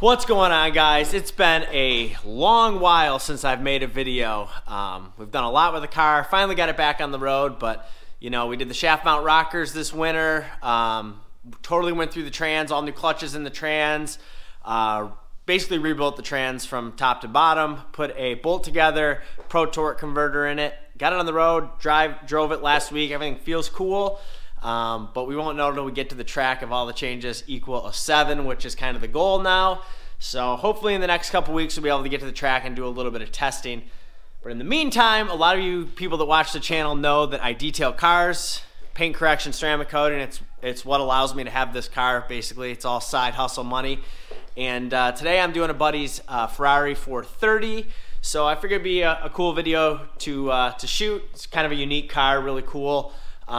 What's going on, guys? It's been a long while since I've made a video. We've done a lot with the car, finally got it back on the road, but you know, we did the shaft mount rockers this winter, totally went through the trans, all new clutches in the trans, basically rebuilt the trans from top to bottom, put a bolt together, pro torque converter in it, got it on the road, drove it last week. Everything feels cool. But we won't know until we get to the track of all the changes equal a 7, which is kind of the goal now. So hopefully in the next couple weeks we'll be able to get to the track and do a little bit of testing. But in the meantime, a lot of you people that watch the channel know that I detail cars, paint correction, ceramic coating. It's what allows me to have this car, basically. It's all side hustle money. And today I'm doing a buddy's Ferrari 430. So I figured it'd be a cool video to shoot. It's kind of a unique car, really cool. It's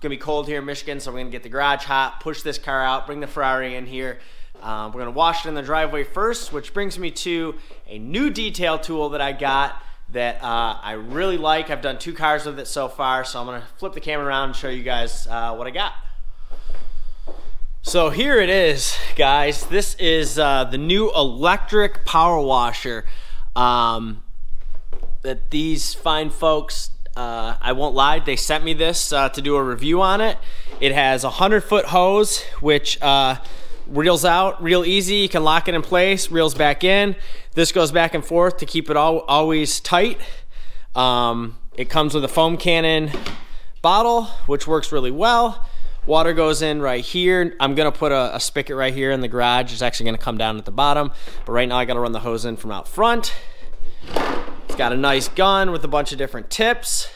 gonna be cold here in Michigan, so we're gonna get the garage hot, push this car out, bring the Ferrari in here. We're gonna wash it in the driveway first, which brings me to a new detail tool that I got that I really like. I've done 2 cars with it so far, so I'm gonna flip the camera around and show you guys what I got. So here it is, guys. This is the new electric power washer that these fine folks, I won't lie, they sent me this to do a review on it. It has a 100-foot hose, which reels out real easy. You can lock it in place, reels back in. This goes back and forth to keep it always tight. It comes with a foam cannon bottle, which works really well. Water goes in right here. I'm gonna put a spigot right here in the garage. It's actually gonna come down at the bottom, but right now I gotta run the hose in from out front. Got a nice gun with a bunch of different tips,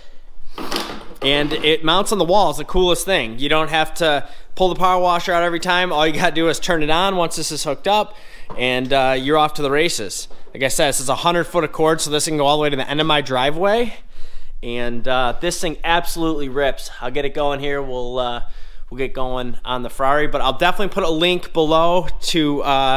and it mounts on the wall. It's the coolest thing. You don't have to pull the power washer out every time. All you gotta do is turn it on once this is hooked up, and you're off to the races. Like I said, this is a 100-foot of cord, so this can go all the way to the end of my driveway. And this thing absolutely rips. I'll get it going here. We'll get going on the Ferrari, but I'll definitely put a link below to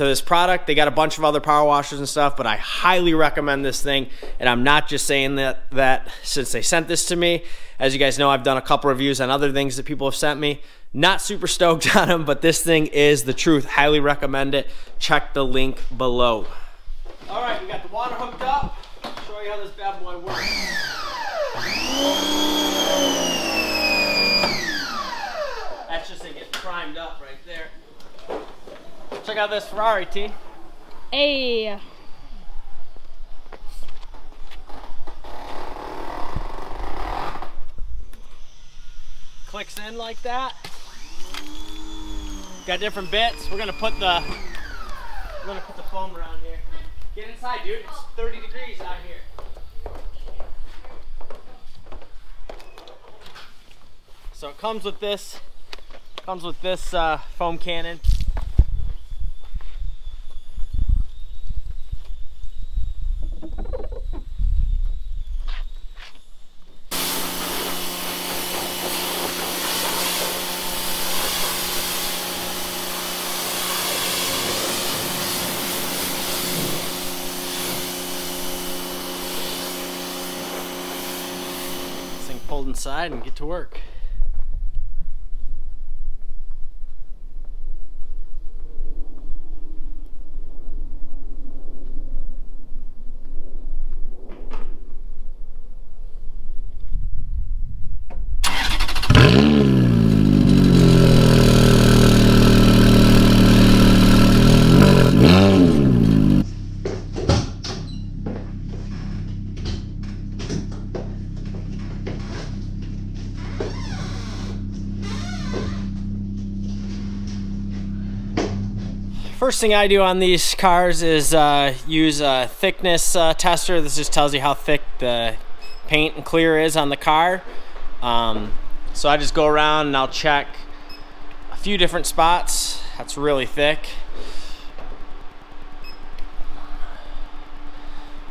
this product. They got a bunch of other power washers and stuff, but I highly recommend this thing. And I'm not just saying that since they sent this to me. As you guys know, I've done a couple reviews on other things that people have sent me. Not super stoked on them, but this thing is the truth. Highly recommend it. Check the link below. All right, we got the water hooked up. I'll show you how this bad boy works. That's just it getting primed up right there. Check out this Ferrari, T. Hey. Clicks in like that. Got different bits. We're gonna put the foam around here. Get inside, dude. It's 30 degrees out here. So it comes with this. Comes with this foam cannon. Pulled inside and get to work. First thing I do on these cars is use a thickness tester. This just tells you how thick the paint and clear is on the car. So I just go around and I'll check a few different spots. That's really thick.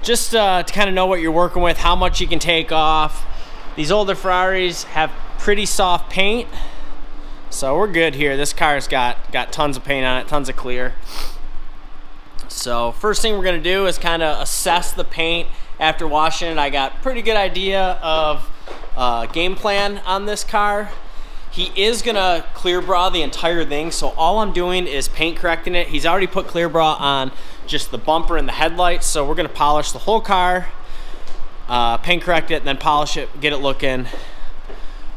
Just to kind of know what you're working with, how much you can take off. These older Ferraris have pretty soft paint. So we're good here. This car's got tons of paint on it, tons of clear. So first thing we're gonna do is kind of assess the paint after washing it. I got a pretty good idea of game plan on this car. He is gonna clear bra the entire thing, so all I'm doing is paint correcting it. He's already put clear bra on just the bumper and the headlights, so we're gonna polish the whole car, paint correct it, and then polish it, get it looking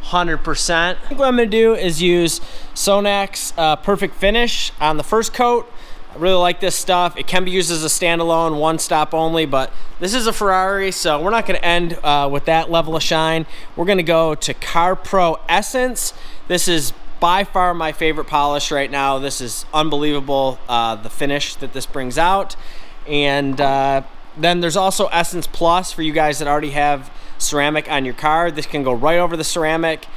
100%. I think what I'm gonna do is use Sonax Perfect Finish on the first coat. I really like this stuff. It can be used as a standalone, one stop only, but this is a Ferrari, so we're not gonna end with that level of shine. We're gonna go to CarPro Essence. This is by far my favorite polish right now. This is unbelievable, the finish that this brings out. And then there's also Essence Plus for you guys that already have ceramic on your car. This can go right over the ceramic.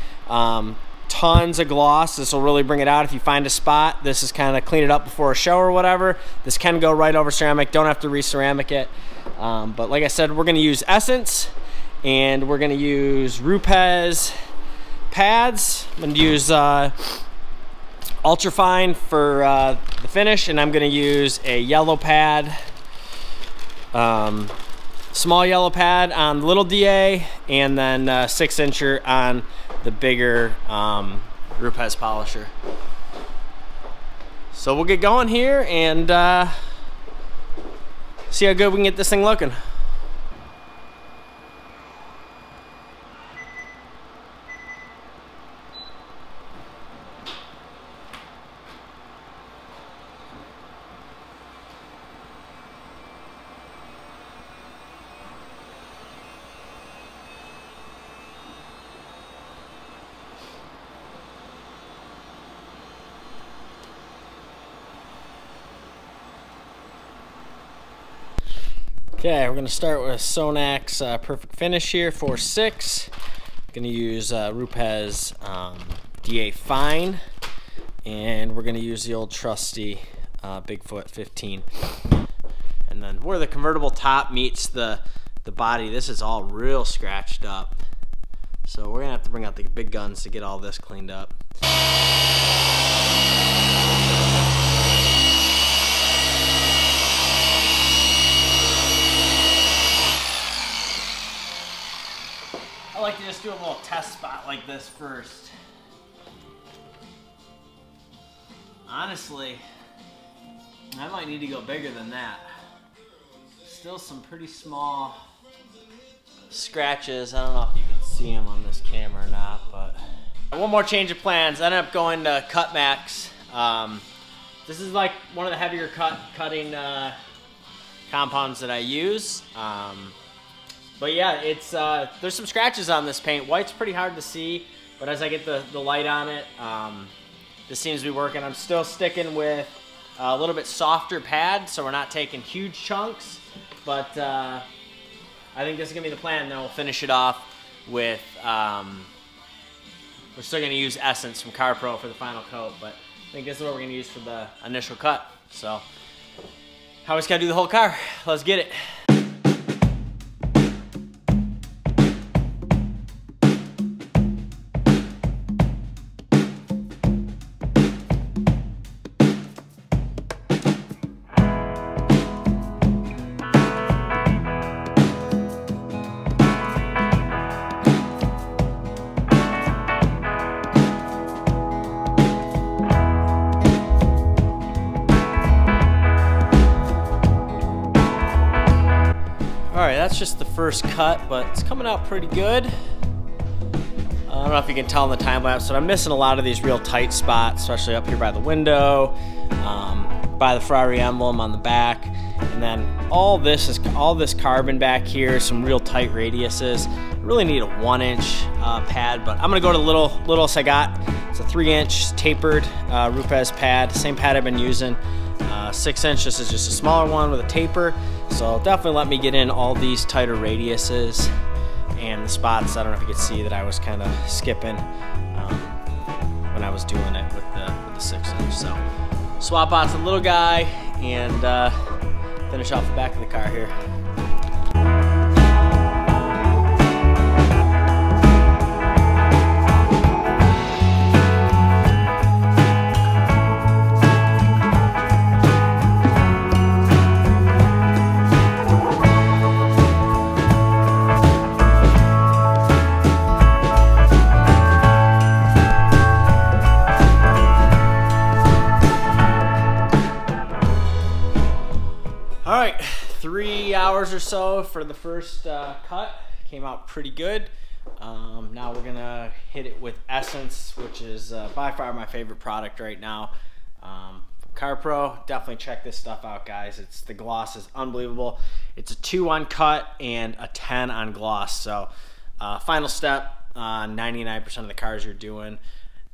Tons of gloss. This will really bring it out. If you find a spot, this is kind of clean it up before a show or whatever. This can go right over ceramic. Don't have to re-ceramic it. But like I said, we're going to use Essence, and we're going to use Rupes pads. I'm going to use Ultrafine for the finish, and I'm going to use a yellow pad, small yellow pad on the little DA, and then 6-incher on the bigger Rupes polisher. So we'll get going here and see how good we can get this thing looking. Okay, we're gonna start with Sonax Perfect Finish here, 4-6. Gonna use Rupes DA Fine, and we're gonna use the old trusty Bigfoot 15. And then where the convertible top meets the body, this is all real scratched up. So we're gonna have to bring out the big guns to get all this cleaned up. I like to just do a little test spot like this first. Honestly, I might need to go bigger than that. Still some pretty small scratches. I don't know if you can see them on this camera or not, but one more change of plans. I ended up going to Cut Max. This is like one of the heavier cutting compounds that I use. But yeah, it's there's some scratches on this paint. White's pretty hard to see, but as I get the light on it, this seems to be working. I'm still sticking with a little bit softer pad, so we're not taking huge chunks, but I think this is gonna be the plan. Then we'll finish it off with, we're still gonna use Essence from CarPro for the final coat, but I think this is what we're gonna use for the initial cut. So, I just gotta do the whole car. Let's get it. That's just the first cut, but it's coming out pretty good. I don't know if you can tell in the time lapse, but I'm missing a lot of these real tight spots, especially up here by the window, by the Ferrari emblem on the back, and then all this carbon back here, some real tight radiuses. I really need a 1-inch pad, but I'm gonna go to the littlest I got. It's a 3-inch tapered Rupes pad, same pad I've been using. 6-inch, this is just a smaller one with a taper, so definitely let me get in all these tighter radiuses and the spots. I don't know if you could see that I was kind of skipping when I was doing it with the 6-inch. So swap out to the little guy and finish off the back of the car here. All right, 3 hours or so for the first cut. Came out pretty good. Now we're gonna hit it with Essence, which is by far my favorite product right now. CarPro, definitely check this stuff out, guys. It's, the gloss is unbelievable. It's a 2 on cut and a 10 on gloss. So final step on 99% of the cars you're doing.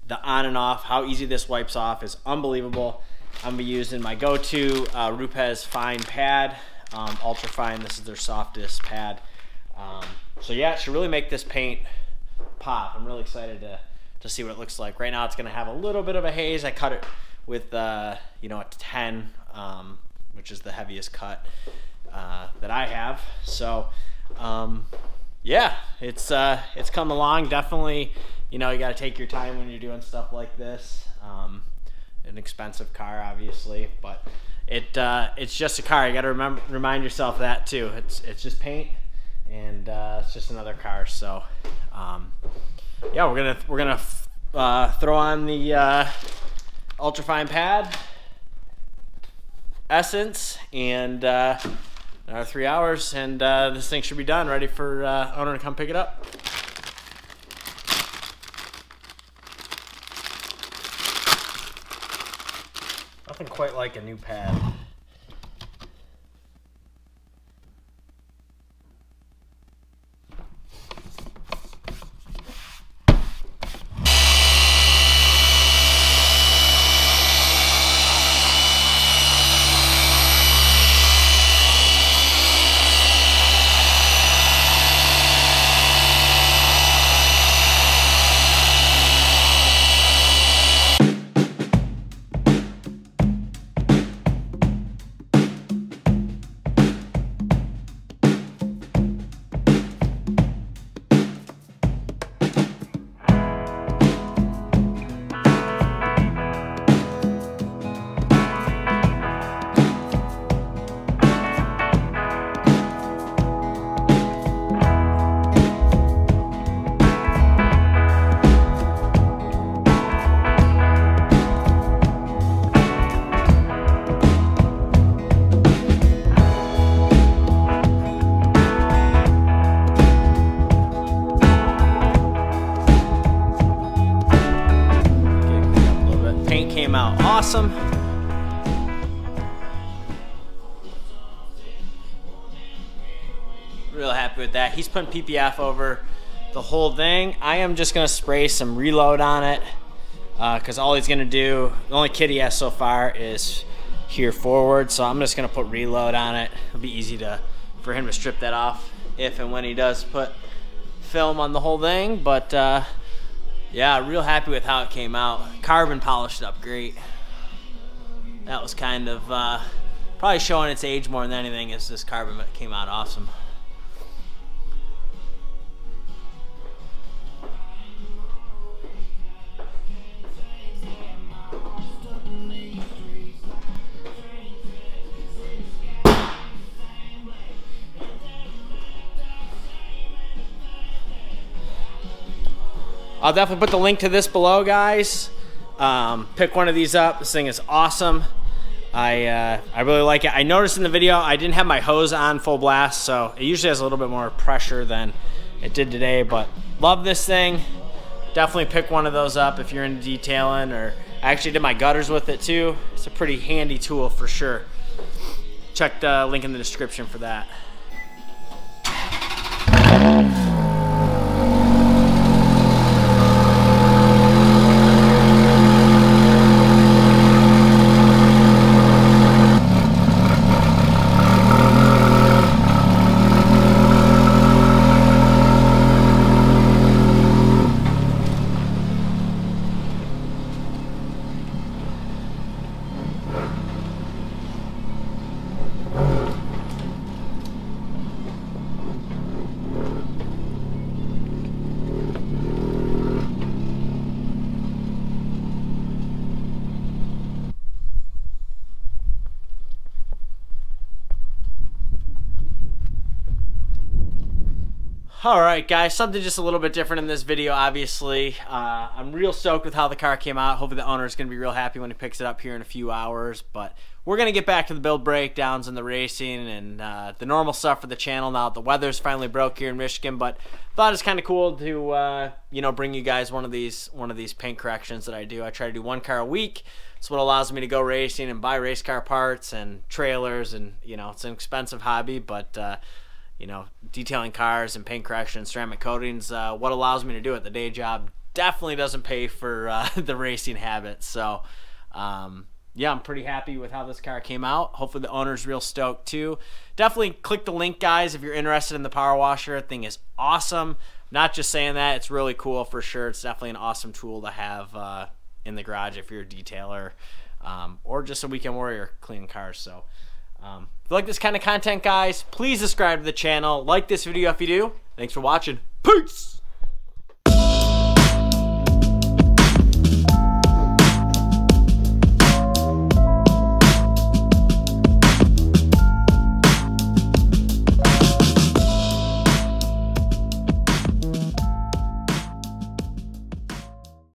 The on and off, how easy this wipes off is unbelievable. I'm gonna be using my go-to Rupes fine pad, ultra fine. This is their softest pad. So yeah, it should really make this paint pop. I'm really excited to see what it looks like. Right now it's gonna have a little bit of a haze. I cut it with you know, a 10, which is the heaviest cut that I have. So yeah, it's come along. Definitely, you know, you got to take your time when you're doing stuff like this. An expensive car, obviously, but it's just a car. You got to remind yourself that too. It's just paint, and it's just another car. So yeah, we're gonna throw on the ultrafine pad, Essence, and another 3 hours, and this thing should be done, ready for owner to come pick it up. Nothing quite like a new pad. Out awesome. Real happy with that. He's putting PPF over the whole thing. I am just gonna spray some Reload on it because all he's gonna do, the only kit he has so far is here forward, so I'm just gonna put Reload on it. It'll be easy for him to strip that off if and when he does put film on the whole thing, but yeah, real happy with how it came out. Carbon polished up great. That was kind of probably showing its age more than anything, is this carbon, but it came out awesome. I'll definitely put the link to this below, guys. Pick one of these up. This thing is awesome. I really like it. I noticed in the video I didn't have my hose on full blast, so it usually has a little bit more pressure than it did today, but love this thing. Definitely pick one of those up if you're into detailing, or I actually did my gutters with it too. It's a pretty handy tool for sure. Check the link in the description for that. Alright guys, something just a little bit different in this video obviously. I'm real stoked with how the car came out. Hopefully the owner is going to be real happy when he picks it up here in a few hours. But we're going to get back to the build breakdowns and the racing and the normal stuff for the channel now. The weather's finally broke here in Michigan, but thought it's kind of cool to you know, bring you guys one of these paint corrections that I do. I try to do one car a week. It's what allows me to go racing and buy race car parts and trailers, and you know, it's an expensive hobby, but you know, detailing cars and paint correction, ceramic coatings, what allows me to do it. The day job definitely doesn't pay for the racing habit. So yeah, I'm pretty happy with how this car came out. Hopefully the owner's real stoked too. Definitely click the link, guys, if you're interested in the power washer. Thing is awesome. Not just saying that, it's really cool for sure. It's definitely an awesome tool to have in the garage if you're a detailer or just a weekend warrior cleaning cars. So if you like this kind of content, guys, please subscribe to the channel. Like this video if you do. Thanks for watching. Peace!